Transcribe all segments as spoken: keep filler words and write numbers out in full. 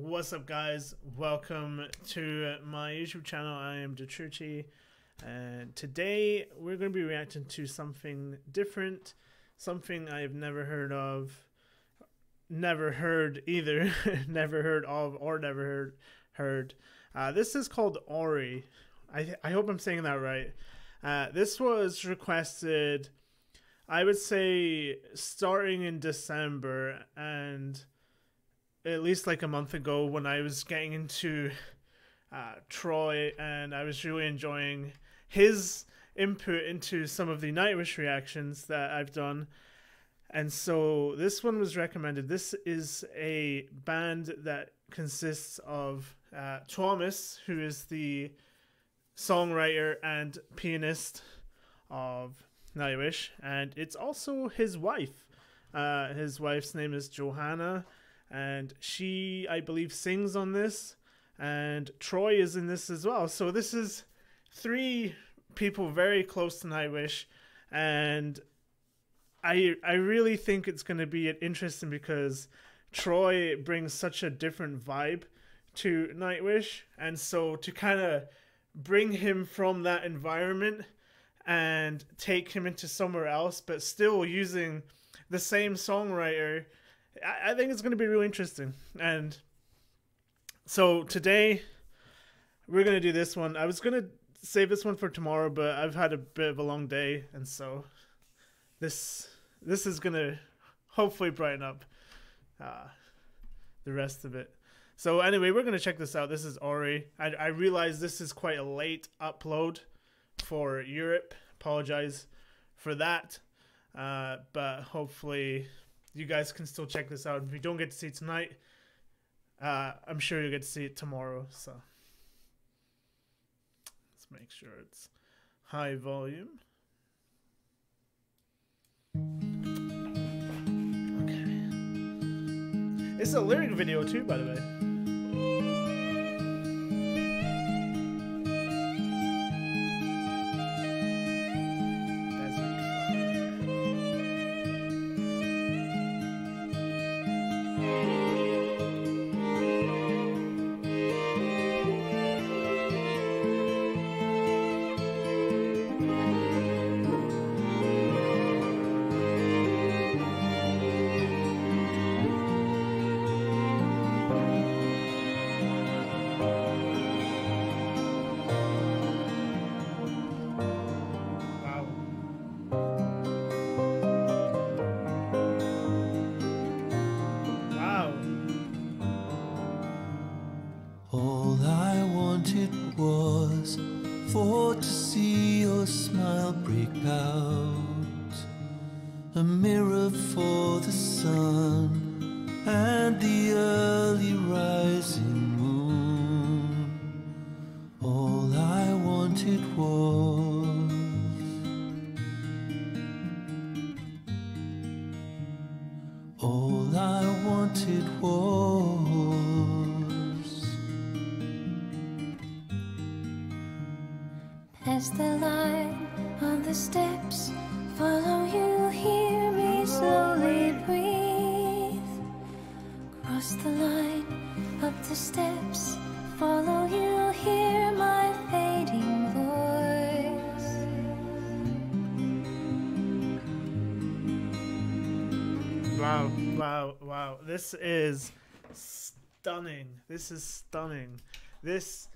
What's up, guys? Welcome to my YouTube channel. I am Detrucci, and today we're going to be reacting to something different, something I've never heard of, never heard either, never heard of, or never heard. heard. Uh, this is called Auri. I, I hope I'm saying that right. Uh, this was requested, I would say, starting in December, and at least like a month ago when I was getting into uh, Troy, and I was really enjoying his input into some of the Nightwish reactions that I've done. And so this one was recommended. This is a band that consists of uh, Tuomas, who is the songwriter and pianist of Nightwish, and it's also his wife. Uh, his wife's name is Johanna, and she, I believe, sings on this, and Troy is in this as well. So this is three people very close to Nightwish, and I I really think it's going to be interesting because Troy brings such a different vibe to Nightwish, and so to kind of bring him from that environment and take him into somewhere else, but still using the same songwriter, I, I think it's going to be really interesting. And so today we're going to do this one. I was going to save this one for tomorrow, but I've had a bit of a long day, and so this this is going to hopefully brighten up uh, the rest of it. So anyway, we're going to check this out. This is Auri. I, I realize this is quite a late upload for Europe. Apologize for that. Uh, but hopefully you guys can still check this out. If you don't get to see it tonight, uh, I'm sure you'll get to see it tomorrow. So let's make sure it's high volume. Okay. It's a lyric video too, by the way. For to see your smile break out, a mirror for the sun and the early rising moon. All I wanted was all I wanted was past the line on the steps, follow you, hear me slowly breathe. Cross the line up the steps, follow you, hear my fading voice. Wow, wow, wow. This is stunning. This is stunning. This,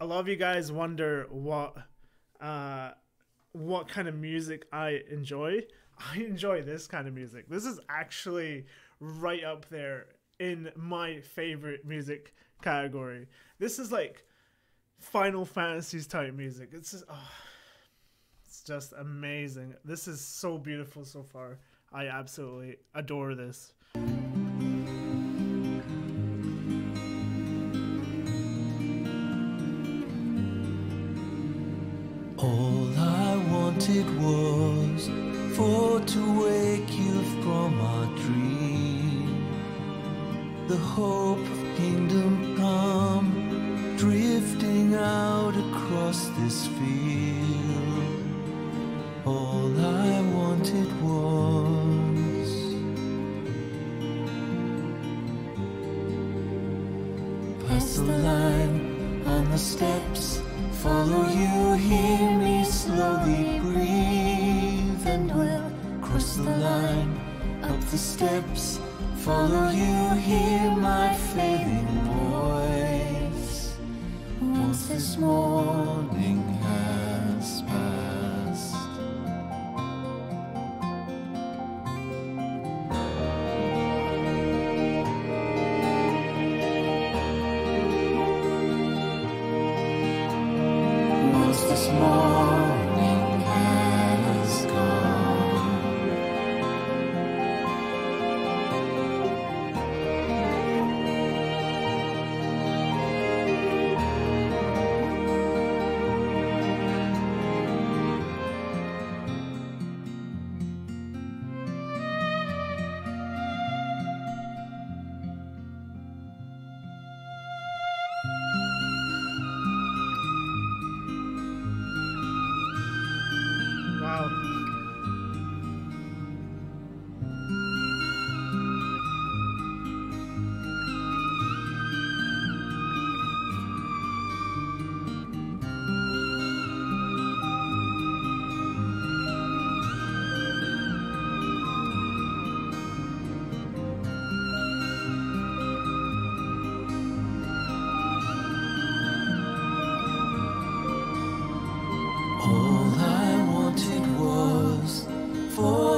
a lot of you guys wonder what uh what kind of music I enjoy. I enjoy this kind of music. This is actually right up there in my favorite music category. This is like Final Fantasy's type music. It's just, oh, it's just amazing. This is so beautiful so far. I absolutely adore this. All I wanted was for to wake you from our dream, the hope of kingdom come, drifting out across this field. All I wanted was the steps, follow you, hear me slowly breathe, and we'll cross the line, up the steps, follow you, hear my failing voice, once this morning has passed. Once this morning has gone. Wow.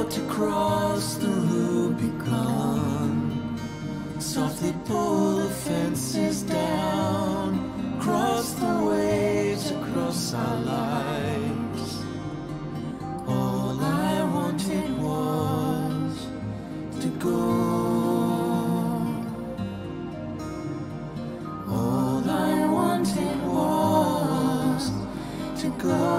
To cross the Rubicon, softly pull the fences down, cross the waves across our lives. All I wanted was to go. All I wanted was to go.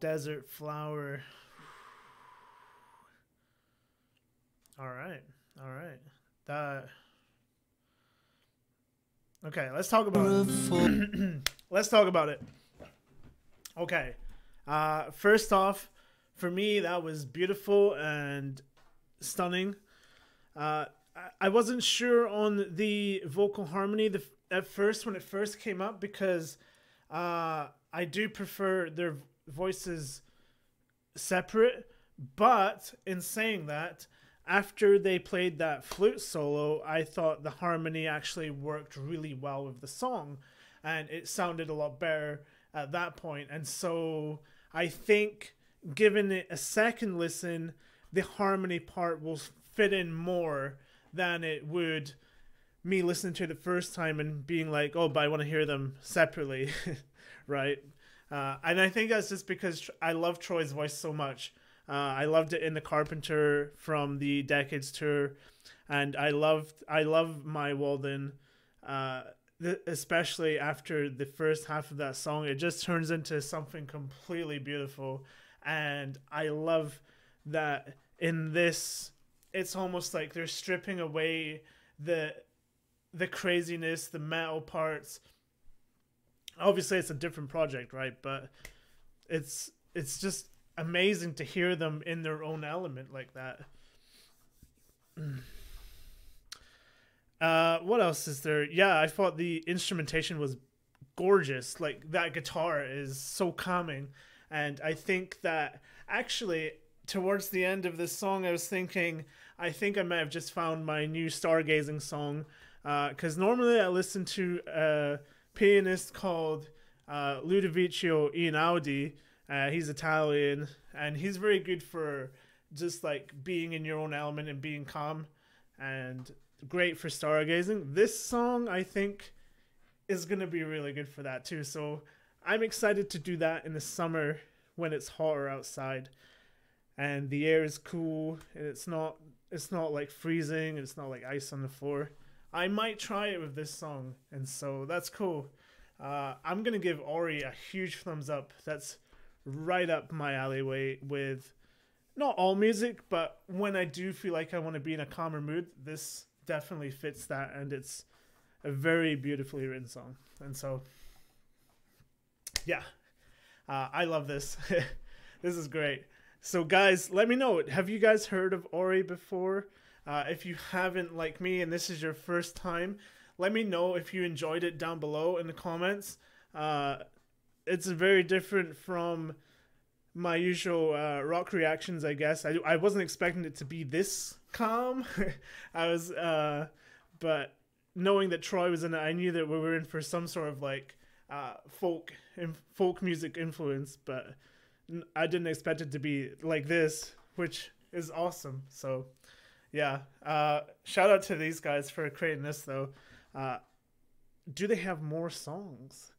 Desert Flower. All right. All right. That. Okay, let's talk about it. Let's talk about it. Okay. Uh, first off, for me, that was beautiful and stunning. Uh, I, I wasn't sure on the vocal harmony the, at first when it first came up because uh, I do prefer their voices separate, but in saying that, after they played that flute solo, I thought the harmony actually worked really well with the song and it sounded a lot better at that point. And so I think given it a second listen, the harmony part will fit in more than it would me listening to it the first time and being like, oh, but I want to hear them separately. Right? Uh, and I think that's just because I love Troy's voice so much. Uh, I loved it in The Carpenter from the Decades tour, and I loved I love My Walden, uh, especially after the first half of that song. It just turns into something completely beautiful, and I love that in this it's almost like they're stripping away the the craziness, the metal parts. Obviously, it's a different project, right? But it's it's just amazing to hear them in their own element like that. Uh, what else is there? Yeah, I thought the instrumentation was gorgeous. Like, that guitar is so calming. And I think that actually towards the end of this song, I was thinking, I think I might have just found my new stargazing song. Because uh, normally I listen to a pianist called uh, Ludovico Einaudi. Uh, he's Italian, and he's very good for just like being in your own element and being calm, and great for stargazing. This song, I think, is going to be really good for that too. So I'm excited to do that in the summer when it's hotter outside and the air is cool and it's not it's not like freezing, it's not like ice on the floor. I might try it with this song, and so that's cool. Uh, I'm going to give Auri a huge thumbs up. That's right up my alleyway with not all music, but when I do feel like I want to be in a calmer mood, this definitely fits that, and it's a very beautifully written song. And so, yeah, uh, I love this. This is great. So guys, let me know, have you guys heard of Auri before? Uh, if you haven't, like me, and this is your first time, let me know if you enjoyed it down below in the comments. Uh, it's very different from my usual uh, rock reactions, I guess. I, I wasn't expecting it to be this calm. I was, uh, but knowing that Troy was in it, I knew that we were in for some sort of like uh, folk and folk music influence, but I didn't expect it to be like this, which is awesome. So yeah, uh, shout out to these guys for creating this though. Uh, do they have more songs?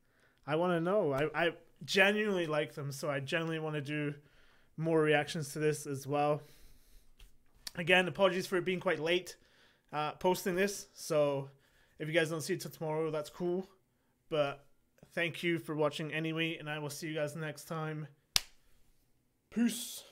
I want to know. I, I genuinely like them, so I genuinely want to do more reactions to this as well. Again, apologies for it being quite late uh, posting this, so if you guys don't see it till tomorrow, that's cool. But thank you for watching anyway, and I will see you guys next time. Peace.